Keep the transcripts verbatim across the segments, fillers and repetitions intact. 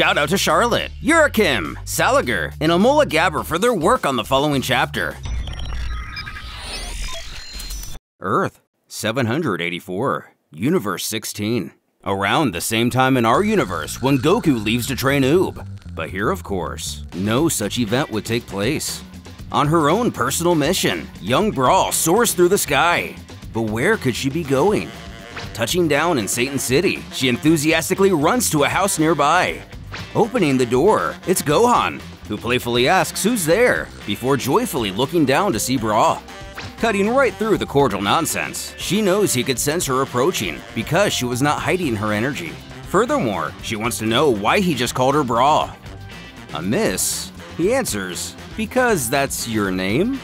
shout out to Charlotte, Yura Kim, Salagir, and Homola Gabor for their work on the following chapter. Earth seven hundred eighty-four, Universe sixteen. Around the same time in our universe when Goku leaves to train Uub. But here, of course, no such event would take place. On her own personal mission, young Braul soars through the sky. But where could she be going? Touching down in Satan City, she enthusiastically runs to a house nearby. Opening the door, it's Gohan, who playfully asks who's there, before joyfully looking down to see Braul. Cutting right through the cordial nonsense, she knows he could sense her approaching because she was not hiding her energy. Furthermore, she wants to know why he just called her Braul. Amiss, he answers, "Because that's your name?"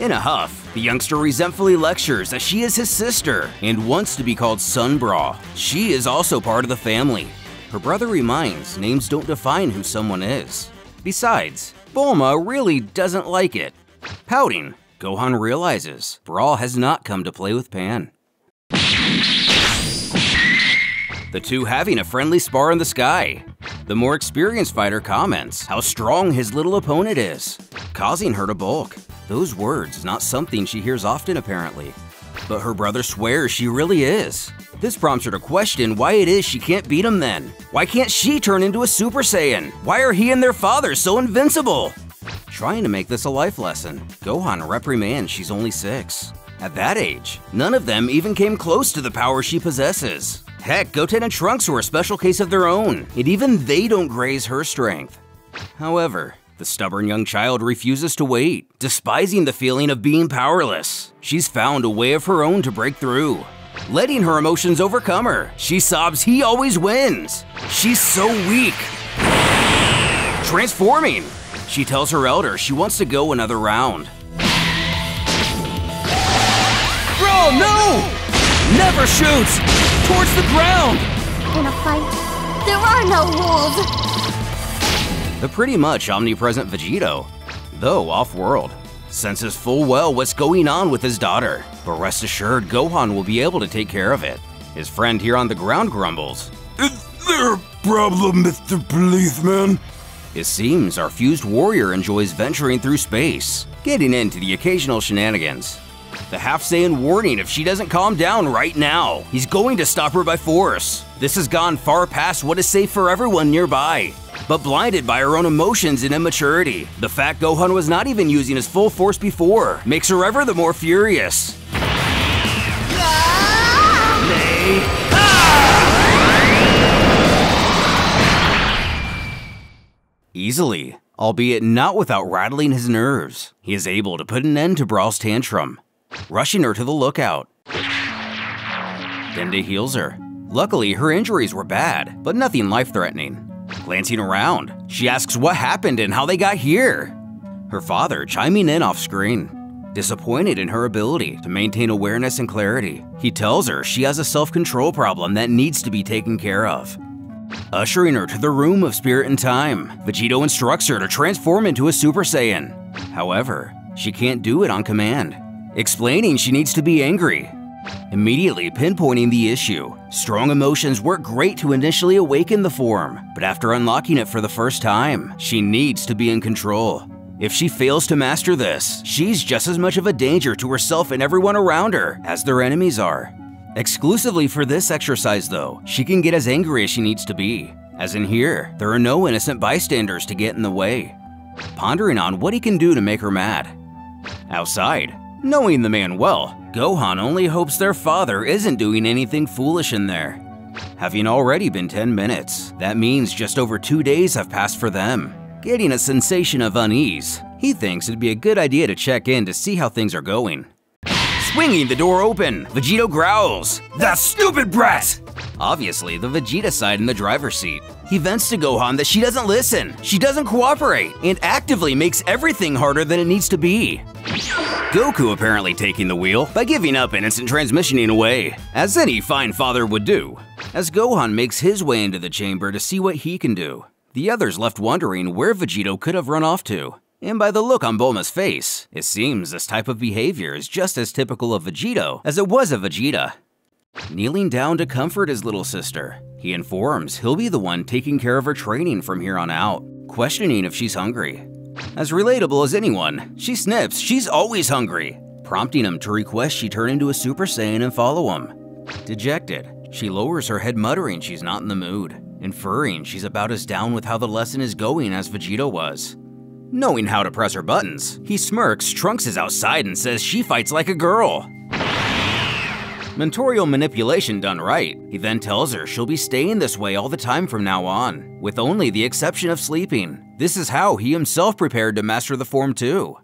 In a huff, the youngster resentfully lectures that she is his sister and wants to be called Son Bra. She is also part of the family. Her brother reminds names don't define who someone is. Besides, Bulma really doesn't like it. Pouting, Gohan realizes Braul has not come to play with Pan. The two having a friendly spar in the sky. The more experienced fighter comments how strong his little opponent is, causing her to balk. Those words not something she hears often apparently. But her brother swears she really is. This prompts her to question why it is she can't beat him then. Why can't she turn into a Super Saiyan? Why are he and their father so invincible? Trying to make this a life lesson, Gohan reprimands she's only six. At that age, none of them even came close to the power she possesses. Heck, Goten and Trunks were a special case of their own, and even they don't graze her strength. However, the stubborn young child refuses to wait, despising the feeling of being powerless. She's found a way of her own to break through. Letting her emotions overcome her, she sobs he always wins. She's so weak. Transforming. She tells her elder she wants to go another round. Bro, no! Never shoots! Towards the ground! In a fight, there are no rules! The pretty much omnipresent Vegito, though off-world, senses full well what's going on with his daughter, but rest assured Gohan will be able to take care of it. His friend here on the ground grumbles, "Is there a problem, Mister Policeman?" It seems our fused warrior enjoys venturing through space, getting into the occasional shenanigans. The half-Saiyan warning if she doesn't calm down right now, he's going to stop her by force. This has gone far past what is safe for everyone nearby. But blinded by her own emotions and immaturity, the fact Gohan was not even using his full force before makes her ever the more furious. Ah! Nay. Easily, albeit not without rattling his nerves, he is able to put an end to Braul's tantrum, rushing her to the lookout. Dende heals her. Luckily, her injuries were bad, but nothing life-threatening. Glancing around, she asks what happened and how they got here. Her father chiming in off-screen, disappointed in her ability to maintain awareness and clarity. He tells her she has a self-control problem that needs to be taken care of. Ushering her to the room of spirit and time, Vegito instructs her to transform into a Super Saiyan. However, she can't do it on command, explaining she needs to be angry. Immediately pinpointing the issue, strong emotions work great to initially awaken the form, but after unlocking it for the first time, she needs to be in control. If she fails to master this, she's just as much of a danger to herself and everyone around her as their enemies are. Exclusively for this exercise though, she can get as angry as she needs to be. As in here, there are no innocent bystanders to get in the way. Pondering on what he can do to make her mad. Outside, knowing the man well, Gohan only hopes their father isn't doing anything foolish in there. Having already been ten minutes, that means just over two days have passed for them. Getting a sensation of unease, he thinks it'd be a good idea to check in to see how things are going. Swinging the door open, Vegito growls, "That stupid brat!" Obviously, the Vegeta side in the driver's seat. He vents to Gohan that she doesn't listen, she doesn't cooperate, and actively makes everything harder than it needs to be. Goku apparently taking the wheel by giving up innocent transmissioning away, as any fine father would do. As Gohan makes his way into the chamber to see what he can do, the others left wondering where Vegito could have run off to. And by the look on Bulma's face, it seems this type of behavior is just as typical of Vegito as it was of Vegeta. Kneeling down to comfort his little sister, he informs he'll be the one taking care of her training from here on out, questioning if she's hungry. As relatable as anyone, she snips she's always hungry, prompting him to request she turn into a Super Saiyan and follow him. Dejected, she lowers her head, muttering she's not in the mood, inferring she's about as down with how the lesson is going as Vegito was. Knowing how to press her buttons, he smirks Trunks is outside and says she fights like a girl. Mentorial manipulation done right, he then tells her she'll be staying this way all the time from now on, with only the exception of sleeping. This is how he himself prepared to master the form too.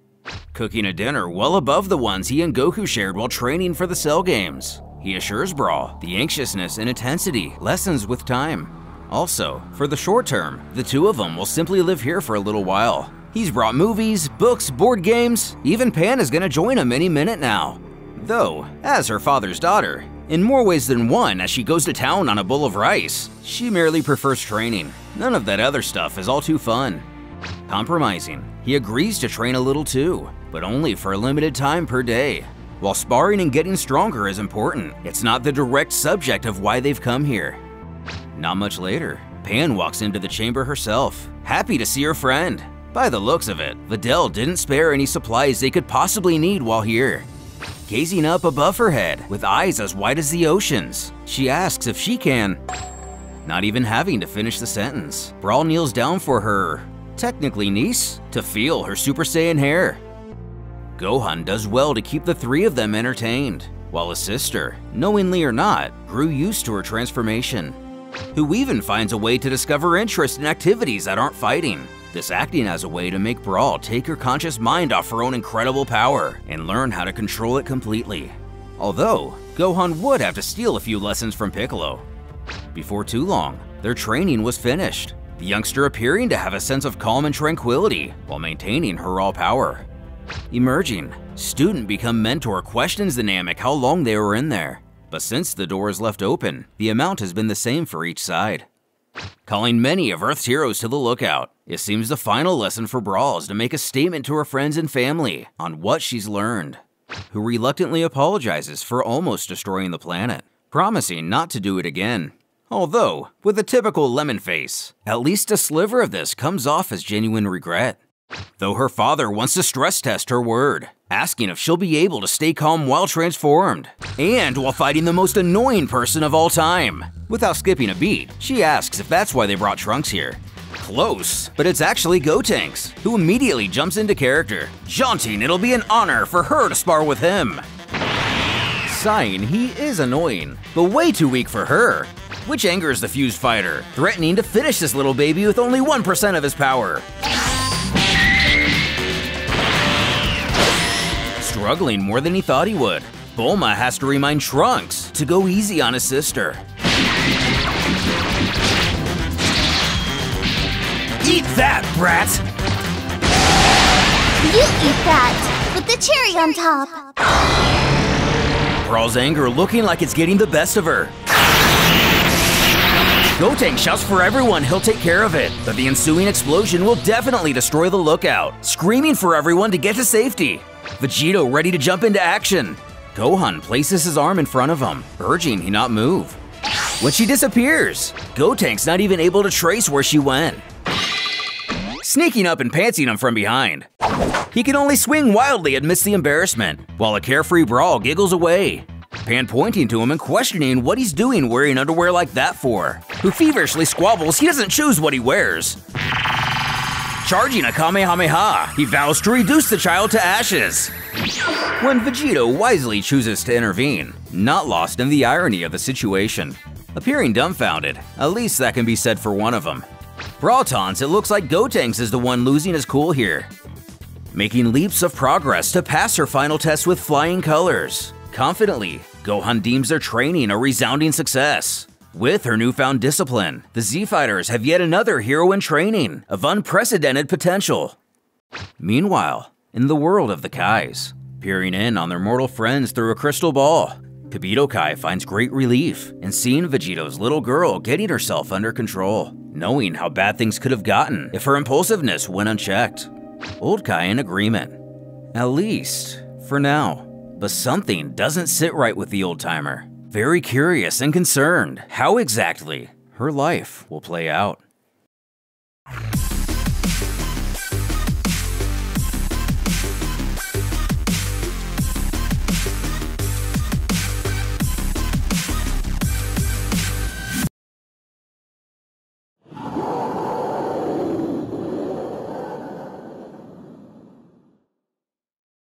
Cooking a dinner well above the ones he and Goku shared while training for the Cell games. He assures Braul the anxiousness and intensity lessens with time. Also, for the short term, the two of them will simply live here for a little while. He's brought movies, books, board games, even Pan is gonna join him any minute now. Though, as her father's daughter, in more ways than one as she goes to town on a bowl of rice, she merely prefers training. None of that other stuff is all too fun. Compromising, he agrees to train a little too, but only for a limited time per day. While sparring and getting stronger is important, it's not the direct subject of why they've come here. Not much later, Pan walks into the chamber herself, happy to see her friend. By the looks of it, Videl didn't spare any supplies they could possibly need while here. Gazing up above her head, with eyes as wide as the oceans, she asks if she can. Not even having to finish the sentence, Braul kneels down for her, technically niece, to feel her Super Saiyan hair. Gohan does well to keep the three of them entertained, while his sister, knowingly or not, grew used to her transformation, who even finds a way to discover interest in activities that aren't fighting. This acting as a way to make Braul take her conscious mind off her own incredible power and learn how to control it completely. Although, Gohan would have to steal a few lessons from Piccolo. Before too long, their training was finished, the youngster appearing to have a sense of calm and tranquility while maintaining her raw power. Emerging, student become mentor questions the Namek how long they were in there, but since the door is left open, the amount has been the same for each side. Calling many of Earth's heroes to the lookout, it seems the final lesson for Braul is to make a statement to her friends and family on what she's learned, who reluctantly apologizes for almost destroying the planet, promising not to do it again. Although, with a typical lemon face, at least a sliver of this comes off as genuine regret. Though her father wants to stress test her word, asking if she'll be able to stay calm while transformed, and while fighting the most annoying person of all time. Without skipping a beat, she asks if that's why they brought Trunks here. Close, but it's actually Gotenks, who immediately jumps into character, jaunting it'll be an honor for her to spar with him. Sighing he is annoying, but way too weak for her, which angers the fused fighter, threatening to finish this little baby with only one percent of his power. Struggling more than he thought he would, Bulma has to remind Trunks to go easy on his sister. Eat that, brat! You eat that, with the cherry on top! Braul's anger looking like it's getting the best of her. Goten shouts for everyone he'll take care of it, but the ensuing explosion will definitely destroy the lookout, screaming for everyone to get to safety. Vegito ready to jump into action. Gohan places his arm in front of him, urging he not move. When she disappears, Gotenks not even able to trace where she went, sneaking up and pantsing him from behind. He can only swing wildly amidst the embarrassment, while a carefree Braul giggles away. Pan pointing to him and questioning what he's doing wearing underwear like that for, who feverishly squabbles he doesn't choose what he wears. Charging a Kamehameha, he vows to reduce the child to ashes. When Vegito wisely chooses to intervene, not lost in the irony of the situation. Appearing dumbfounded, at least that can be said for one of them. Braul taunts it looks like Gotenks is the one losing his cool here. Making leaps of progress to pass her final test with flying colors. Confidently, Gohan deems their training a resounding success. With her newfound discipline, the Z-Fighters have yet another hero in training of unprecedented potential. Meanwhile, in the world of the Kais, peering in on their mortal friends through a crystal ball, Kibito Kai finds great relief in seeing Vegito's little girl getting herself under control, knowing how bad things could have gotten if her impulsiveness went unchecked. Old Kai in agreement, at least for now, but something doesn't sit right with the old-timer. very curious and concerned how exactly her life will play out.